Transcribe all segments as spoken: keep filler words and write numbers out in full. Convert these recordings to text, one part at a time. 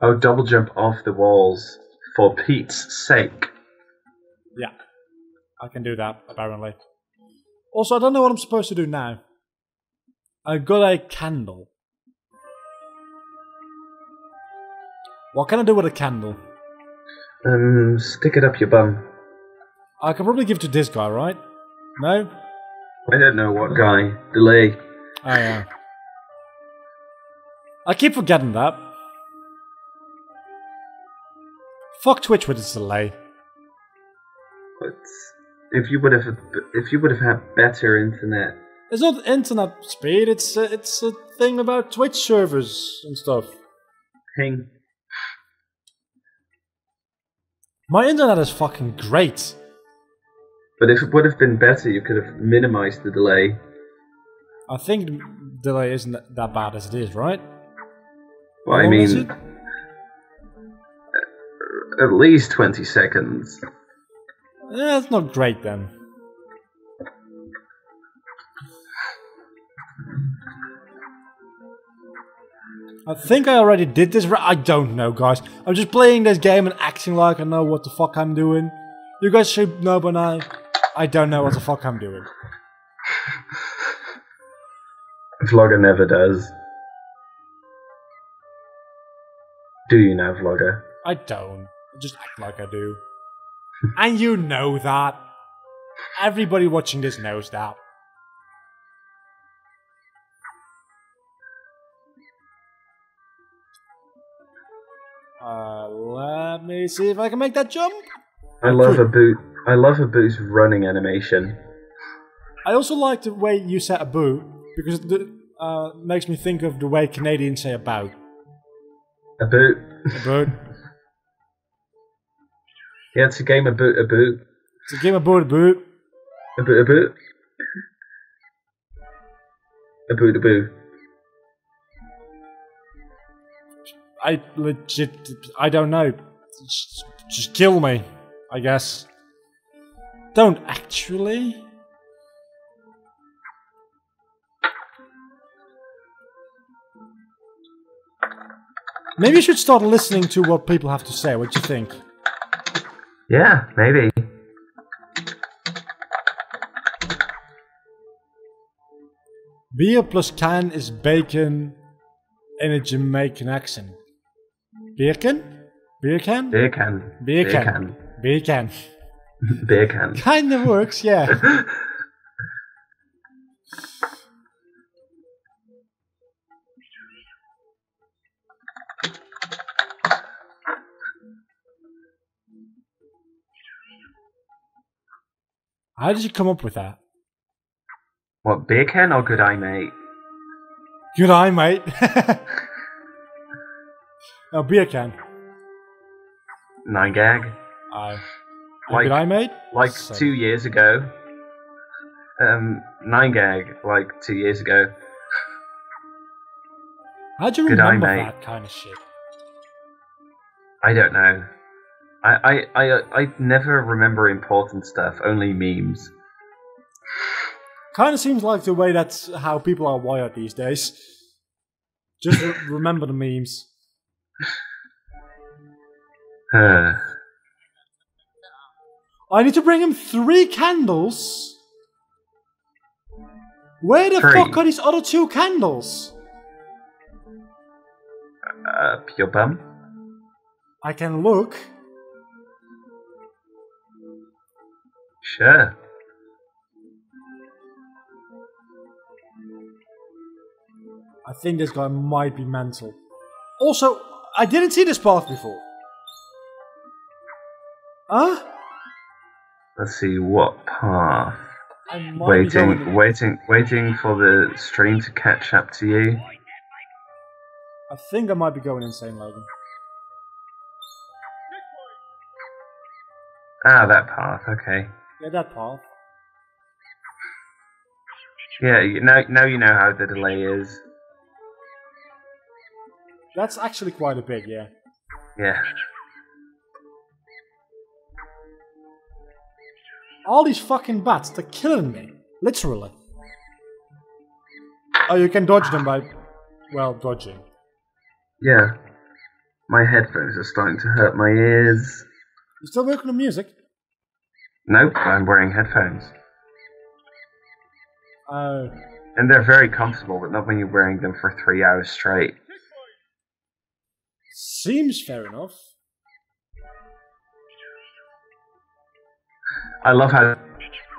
Oh, double jump off the walls for Pete's sake. Yeah, I can do that apparently. Also, I don't know what I'm supposed to do now. I got a candle. What can I do with a candle? Um, stick it up your bum. I can probably give it to this guy, right? No? I don't know what guy. Delay. Oh, yeah. I keep forgetting that. Fuck Twitch with its delay. But if you would have, if you would have had better internet. It's not internet speed. It's a, it's a thing about Twitch servers and stuff. Ping. My internet is fucking great. But if it would have been better, you could have minimized the delay. I think the delay isn't that bad as it is, right? Well, I mean, at least twenty seconds. Yeah, that's not great then. I think I already did this. I don't know, guys. I'm just playing this game and acting like I know what the fuck I'm doing. You guys should know by now. I don't know what the fuck I'm doing. Vlogger never does. Do you know, Vlogger? I don't. I just act like I do. And you know that. Everybody watching this knows that. Uh, let me see if I can make that jump. I love Abu. I love Abu's running animation. I also like the way you say Abu because it uh, makes me think of the way Canadians say about. Abu. Abu. Yeah, it's a game of boot, a boot. It's a game of boot, a boot. A boot, a boot. A boot, a boot. I legit, I don't know. Just, just kill me, I guess. Don't actually. Maybe you should start listening to what people have to say. What do you think? Yeah, maybe. Beer plus can is bacon in a Jamaican accent. Beer can? Beer can? Beer can. Beer can. Beer can. Beer can. Kind of works, yeah. How did you come up with that? What, beer can or good eye, mate? Good eye, mate. No, beer can. nine gag. Aye. Like, good eye, mate? Like so. two years ago. Um, nine gag, like two years ago. How do you good remember eye, mate? That kind of shit? I don't know. I, I, I, I never remember important stuff, only memes. Kind of seems like the way that's how people are wired these days. Just re remember the memes. Uh. I need to bring him three candles? Where the three. fuck are these other two candles? Up your bum? I can look. Sure. I think this guy might be mental. Also, I didn't see this path before. Huh? Let's see what path. Waiting, waiting, waiting for the stream to catch up to you. I think I might be going insane, Logan. Ah, that path. Okay. Yeah, that path. Yeah, now, now you know how the delay is. That's actually quite a bit, yeah. Yeah. All these fucking bats, they're killing me. Literally. Oh, you can dodge them by... well, dodging. Yeah. My headphones are starting to hurt my ears. You still working on music? Nope, I'm wearing headphones. Oh. And they're very comfortable, but not when you're wearing them for three hours straight. Seems fair enough. I love how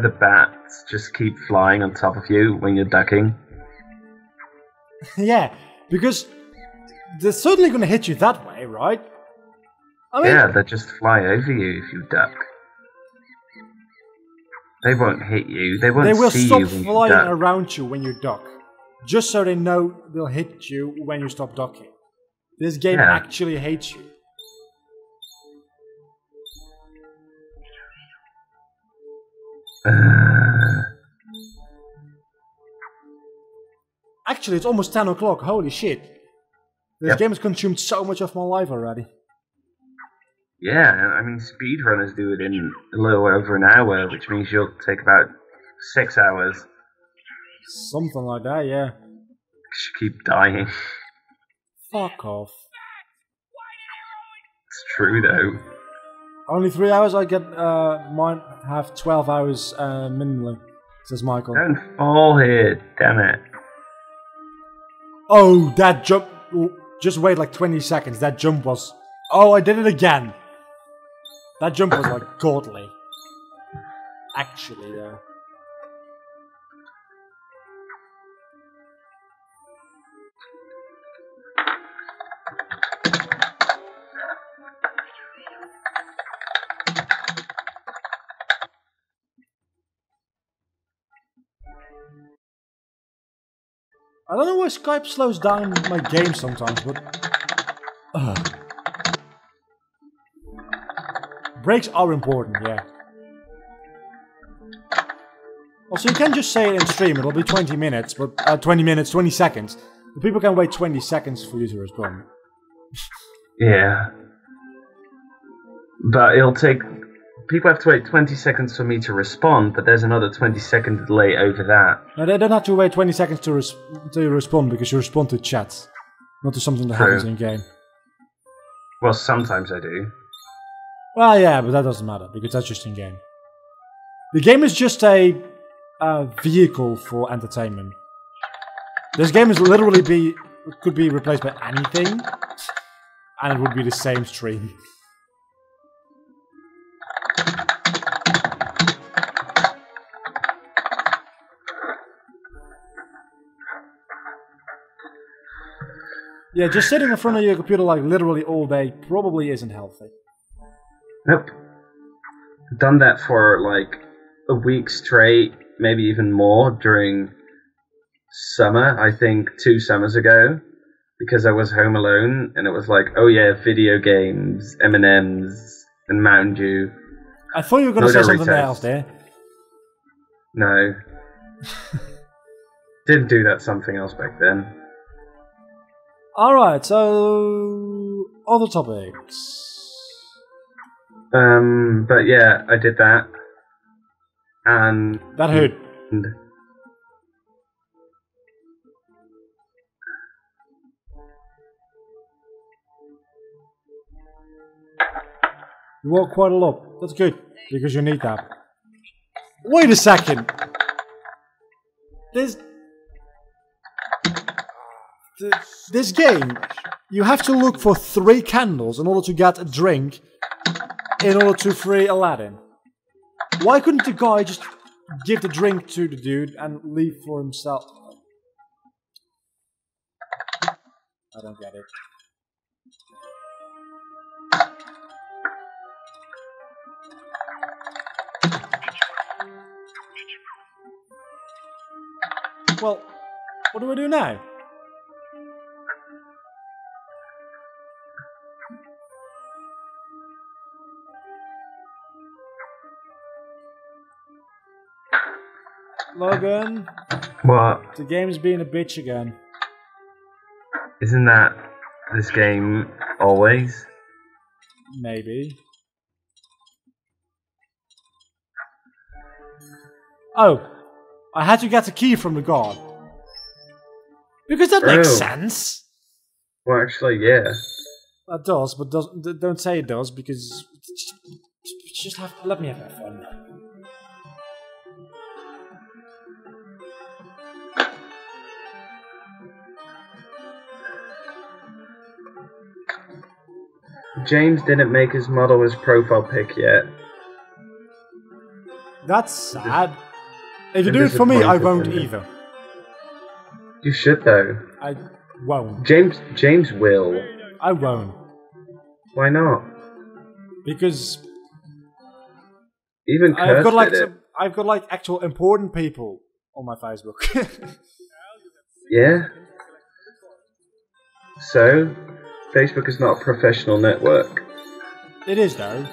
the bats just keep flying on top of you when you're ducking. Yeah, because they're certainly going to hit you that way, right? I mean, yeah, they just fly over you if you duck. They won't hit you. They won't. They will see stop you when flying you duck. around you when you duck, just so they know they'll hit you when you stop ducking. This game yeah. actually hates you. Uh... Actually, it's almost ten o'clock. Holy shit! This yep. game has consumed so much of my life already. Yeah, I mean, speedrunners do it in a little over an hour, which means you'll take about six hours. Something like that, yeah. Just keep dying. Fuck off. It's true, though. Only three hours? I get, uh, mine have twelve hours, uh, minimally, says Michael. Don't fall here, damn it. Oh, that jump... Just wait like twenty seconds, that jump was... Oh, I did it again! That jump was like godly. Actually, though. I don't know why Skype slows down my game sometimes, but... Ugh. Breaks are important, yeah. Also, you can just say it in stream, it'll be twenty minutes, but uh, twenty minutes, twenty seconds. But people can wait twenty seconds for you to respond. Yeah. But it'll take... People have to wait twenty seconds for me to respond, but there's another twenty second delay over that. No, they don't have to wait twenty seconds to, res to respond, because you respond to chats. Not to something that True. happens in-game. Well, sometimes I do. Well, yeah, but that doesn't matter, because that's just in-game. The game is just a, a vehicle for entertainment. This game is literally be could be replaced by anything, and it would be the same stream. Yeah, just sitting in front of your computer like literally all day probably isn't healthy. Nope. Done that for like a week straight, maybe even more during summer, I think two summers ago, because I was home alone and it was like, oh yeah, video games, M and M's, and Mountain Dew. I thought you were going to say something else there. No. Didn't do that something else back then. Alright, so other topics. Um, but yeah, I did that, and that hurt. You walk quite a lot. That's good because you need that. Wait a second. This this game, you have to look for three candles in order to get a drink. In order to free Aladdin. Why couldn't the guy just give the drink to the dude and leave for himself? I don't get it. Well, what do we do now? Logan, what? The game's being a bitch again. Isn't that this game always? Maybe. Oh, I had to get a key from the guard. Because that oh. makes sense. Well, actually, yeah. That does, but does, don't say it does, because just, just have, let me have my fun. James didn't make his model his profile pic yet. That's sad. If you do it for me, I won't either. You should though. I won't. James James will. I won't. Why not? Because even I've got like some, I've got like actual important people on my Facebook. Yeah. So Facebook is not a professional network. It is though.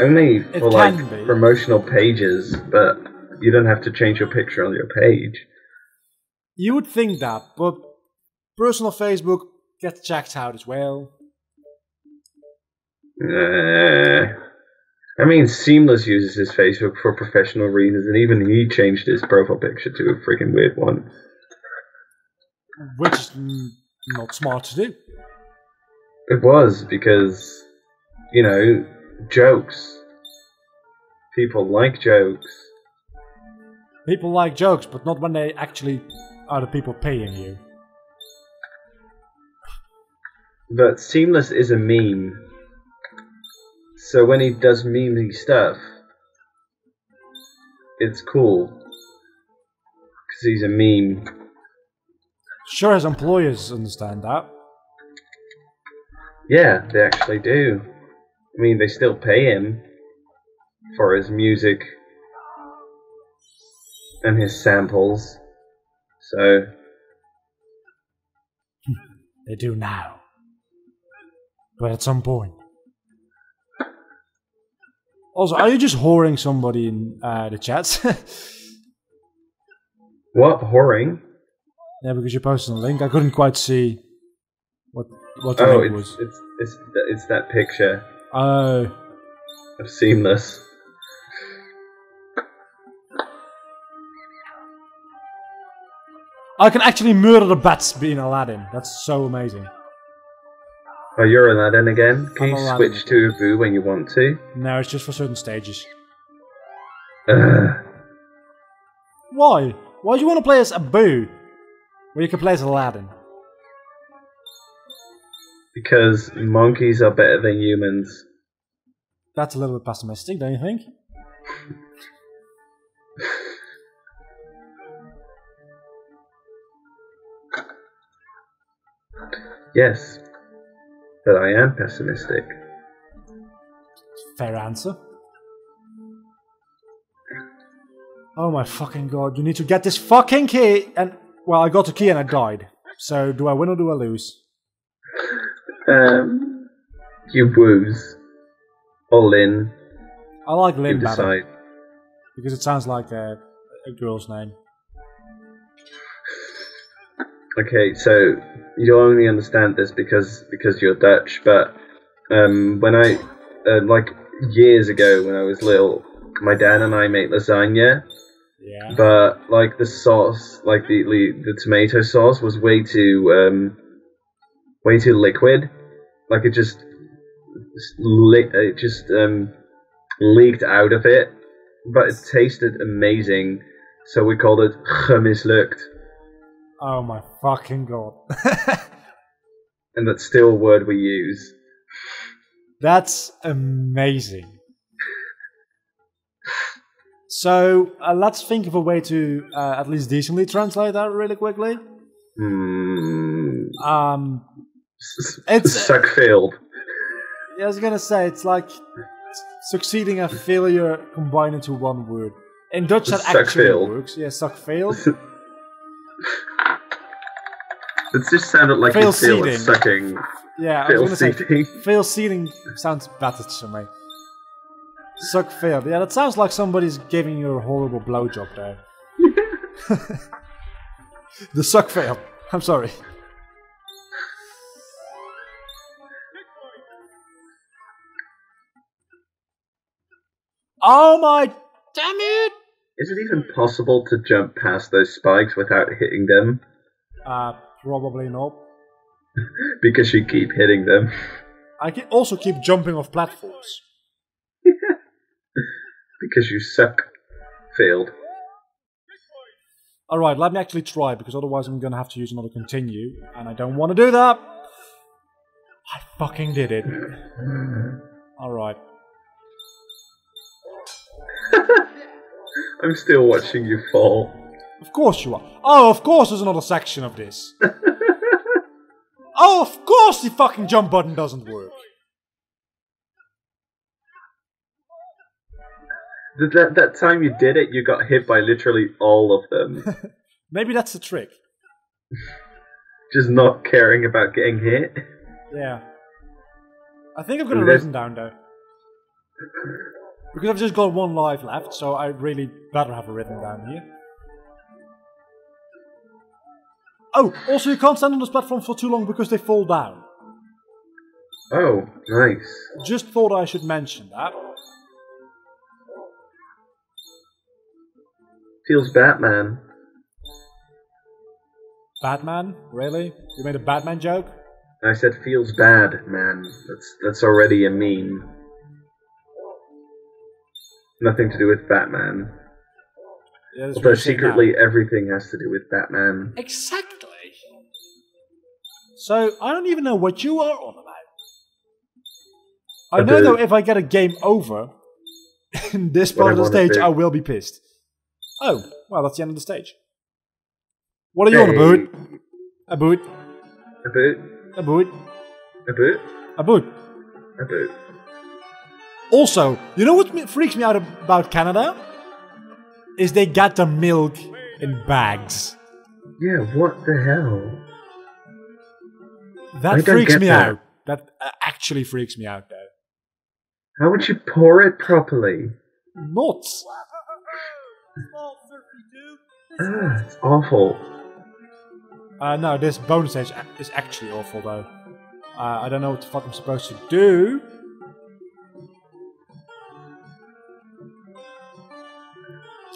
Only it for like be. promotional pages, but you don't have to change your picture on your page. You would think that, but personal Facebook gets checked out as well. Uh, I mean, Seamless uses his Facebook for professional reasons, and even he changed his profile picture to a freaking weird one. Which is not smart to do. It was, because, you know, jokes. People like jokes. People like jokes, but not when they actually are the people paying you. But Seamless is a meme. So when he does memey stuff, it's cool. Because he's a meme. Sure, his employers understand that. Yeah, they actually do. I mean, they still pay him for his music and his samples, so... They do now. But at some point. Also, are you just whoring somebody in uh, the chats? What? Whoring? Yeah, because you posted a link. I couldn't quite see what, what the oh, link it's, was. It's, it's, it's that picture. Oh. Of Seamless. I can actually murder the bats being Aladdin. That's so amazing. Oh, you're Aladdin again? Can I'm you Aladdin. switch to Abu when you want to? No, it's just for certain stages. Uh. Why? Why do you want to play as Abu when you can play as Aladdin? Because monkeys are better than humans. That's a little bit pessimistic, don't you think? Yes, but I am pessimistic. Fair answer. Oh my fucking god, you need to get this fucking key! And, well, I got the key and I died. So, do I win or do I lose? Um, you woos. Or Lynn. I like Lynn better. Because it sounds like a, a girl's name. Okay, so... You'll only understand this because because you're Dutch, but um, when I uh, like years ago when I was little, my dad and I made lasagna. Yeah. But like the sauce, like the the, the tomato sauce was way too um, way too liquid. Like it just li it just um, leaked out of it, but it tasted amazing, so we called it gemislukt. Oh my fucking god. And that's still a word we use. That's amazing. So, uh, let's think of a way to uh, at least decently translate that really quickly. Mm. Um, it's Suck failed. Yeah, I was gonna say, it's like succeeding and failure combined into one word. In Dutch that suck actually failed. works. Yeah, suck failed. It just sounded like fail seeding. sucking. Yeah, fail I was gonna seeding. say fail seeding sounds better to me. Suck failed. Yeah, that sounds like somebody's giving you a horrible blowjob there. Yeah. The suck failed. I'm sorry. Oh my damn it! Is it even possible to jump past those spikes without hitting them? Uh Probably not. Because you keep hitting them. I can also keep jumping off platforms. Because you suck. Failed. Alright, let me actually try, because otherwise I'm going to have to use another continue, and I don't want to do that! I fucking did it. Alright. I'm still watching you fall. Of course you are. Oh, of course there's another section of this. Oh, of course the fucking jump button doesn't work. That, that time you did it, you got hit by literally all of them. Maybe that's the trick. Just not caring about getting hit. Yeah. I think I've got it written down, though. Because I've just got one life left, so I really better have it written down here. Oh, also you can't stand on this platform for too long because they fall down. Oh, nice. Just thought I should mention that. Feels Batman. Batman? Really? You made a Batman joke? I said feels bad, man. That's that's already a meme. Nothing to do with Batman. Yeah, although secretly everything has to do with Batman. Exactly. So I don't even know what you are on about. I, I know do. though if I get a game over in this part of the stage, I will be pissed. Oh, well, that's the end of the stage. What are you hey. on, Abu? Abu? Abu? Abu? Abu? Abu? Abu? Also, you know what freaks me out about Canada? Is they got the milk in bags. Yeah, what the hell? That I freaks me that. out. That actually freaks me out, though. How would you pour it properly? Not. Ah, it's awful. Uh, no, this bonus stage is actually awful, though. Uh, I don't know what the fuck I'm supposed to do.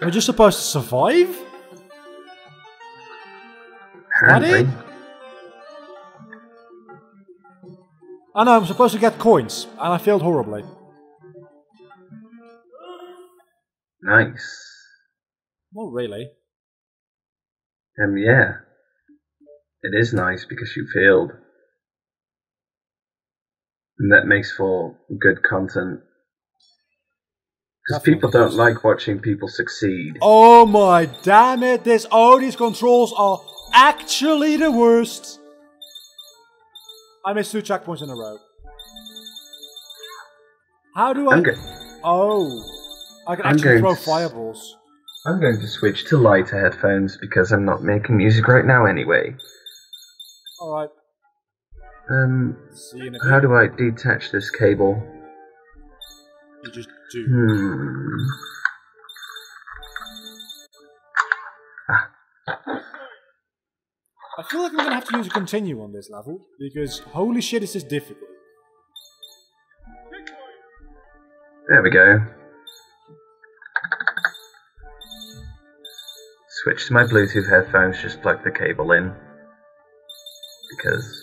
Am I just supposed to survive? Is that it? I know, I'm supposed to get coins, and I failed horribly. Nice. Not really. Um, yeah. It is nice because you failed. And that makes for good content. Because people don't like watching people succeed. Oh my damn it, this, oh, these controls are actually the worst. I missed two checkpoints in a row. How do I... Oh. I can actually throw fireballs. I'm going to switch to lighter headphones because I'm not making music right now anyway. Alright. Um, how do I detach this cable? You just do. Hmm. Ah. I feel like I'm going to have to use a continue on this level because holy shit, this is difficult. There we go. Switch to my Bluetooth headphones, just plug the cable in. Because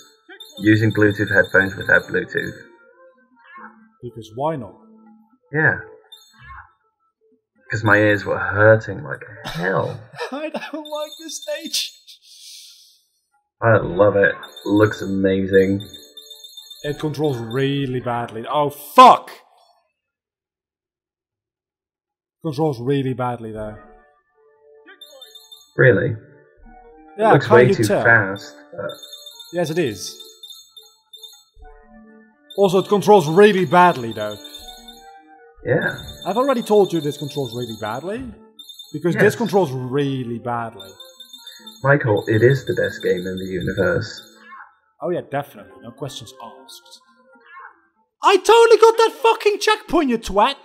using Bluetooth headphones without Bluetooth. Because why not? Yeah. Because my ears were hurting like hell. I don't like this stage. I love it. Looks amazing. It controls really badly. Oh, fuck! Controls really badly though. Really? Yeah, it looks way too tell? fast. But... Yes, it is. Also, it controls really badly, though. Yeah. I've already told you this controls really badly. Because yes. this controls really badly. Michael, it is the best game in the universe. Oh yeah, definitely. No questions asked. I totally got that fucking checkpoint, you twat!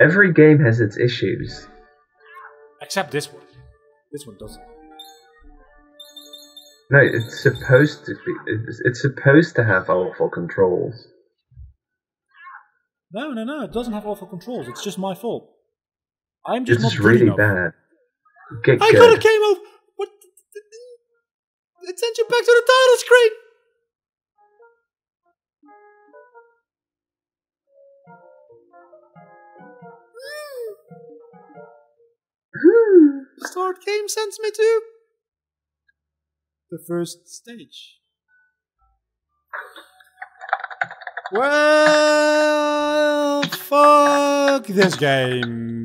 Every game has its issues. Except this one. This one doesn't. No, it's supposed to be. It's supposed to have awful controls. No, no, no. It doesn't have awful controls. It's just my fault. I'm just. It's not really enough. bad. Get I good. got a game over. What? It sent you back to the title screen. Lord game sends me to? The first stage. Well, fuck this game.